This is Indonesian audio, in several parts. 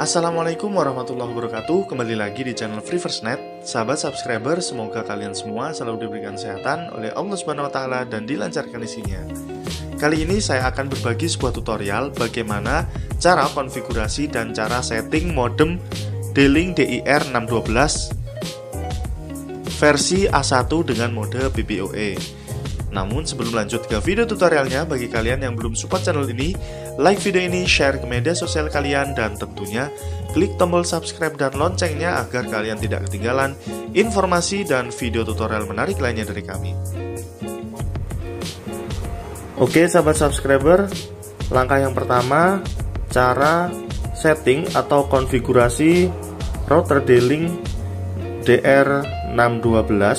Assalamualaikum warahmatullahi wabarakatuh. Kembali lagi di channel Frivers Net. Sahabat subscriber, semoga kalian semua selalu diberikan kesehatan oleh Allah Subhanahu wa Ta'ala dan dilancarkan isinya. Kali ini saya akan berbagi sebuah tutorial bagaimana cara konfigurasi dan cara setting modem D-Link DIR612 versi A1 dengan mode PPPoE. Namun sebelum lanjut ke video tutorialnya, bagi kalian yang belum support channel ini, like video ini, share ke media sosial kalian, dan tentunya klik tombol subscribe dan loncengnya agar kalian tidak ketinggalan informasi dan video tutorial menarik lainnya dari kami. Oke sahabat subscriber, langkah yang pertama cara setting atau konfigurasi router D-Link DIR612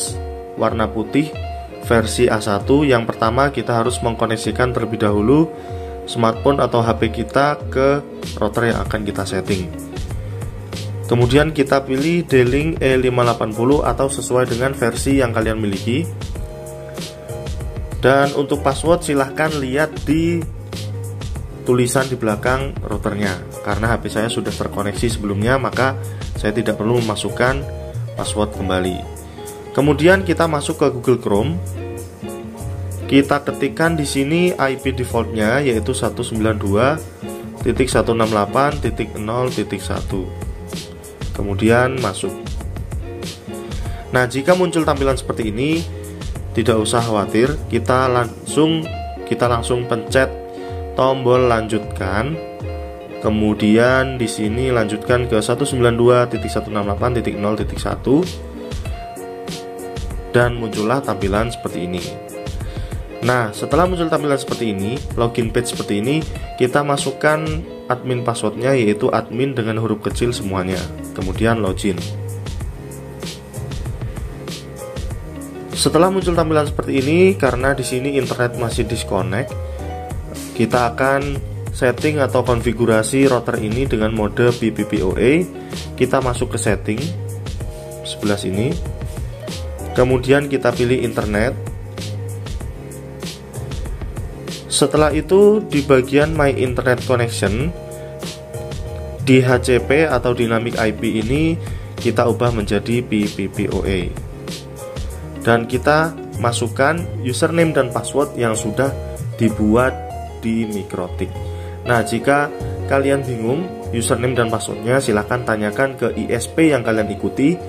warna putih versi A1. Yang pertama kita harus mengkoneksikan terlebih dahulu smartphone atau HP kita ke router yang akan kita setting. Kemudian kita pilih D-Link E580 atau sesuai dengan versi yang kalian miliki. Dan untuk password silahkan lihat di tulisan di belakang routernya. Karena HP saya sudah terkoneksi sebelumnya, maka saya tidak perlu memasukkan password kembali. Kemudian kita masuk ke Google Chrome. Kita ketikkan di sini IP defaultnya yaitu 192.168.0.1. Kemudian masuk. Nah, jika muncul tampilan seperti ini, tidak usah khawatir, kita langsung pencet tombol lanjutkan. Kemudian di sini lanjutkan ke 192.168.0.1. Dan muncullah tampilan seperti ini. Nah, setelah muncul tampilan seperti ini, login page seperti ini, kita masukkan admin passwordnya yaitu admin dengan huruf kecil semuanya. Kemudian login. Setelah muncul tampilan seperti ini, karena di sini internet masih disconnect, kita akan setting atau konfigurasi router ini dengan mode PPPoE. Kita masuk ke setting sebelah sini. Kemudian kita pilih internet. Setelah itu di bagian My Internet Connection, di DHCP atau Dynamic IP ini kita ubah menjadi PPPoE. Dan kita masukkan username dan password yang sudah dibuat di MikroTik. Nah, jika kalian bingung username dan passwordnya, silahkan tanyakan ke ISP yang kalian ikuti.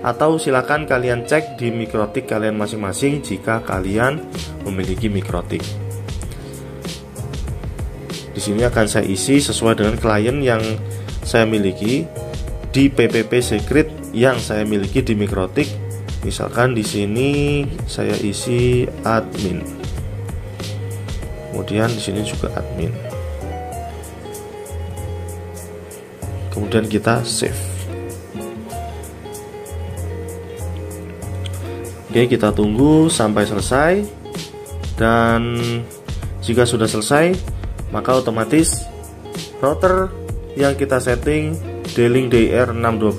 Atau silakan kalian cek di MikroTik kalian masing-masing jika kalian memiliki MikroTik. Di sini akan saya isi sesuai dengan klien yang saya miliki di PPP secret yang saya miliki di MikroTik. Misalkan di sini saya isi admin. Kemudian di sini juga admin. Kemudian kita save. Oke, kita tunggu sampai selesai. Dan jika sudah selesai, maka otomatis router yang kita setting D-Link DIR612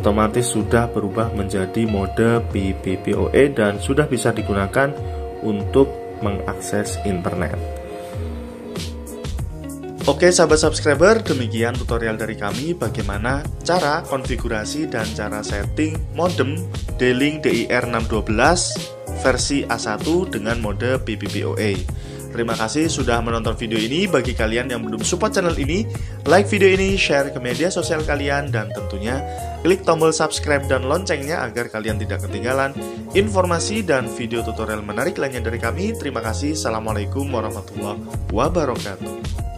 otomatis sudah berubah menjadi mode PPPoE dan sudah bisa digunakan untuk mengakses internet. Oke sahabat subscriber, demikian tutorial dari kami bagaimana cara konfigurasi dan cara setting modem D-Link DIR612 versi A1 dengan mode PPPoE. Terima kasih sudah menonton video ini. Bagi kalian yang belum support channel ini, like video ini, share ke media sosial kalian, dan tentunya klik tombol subscribe dan loncengnya agar kalian tidak ketinggalan informasi dan video tutorial menarik lainnya dari kami. Terima kasih. Assalamualaikum warahmatullahi wabarakatuh.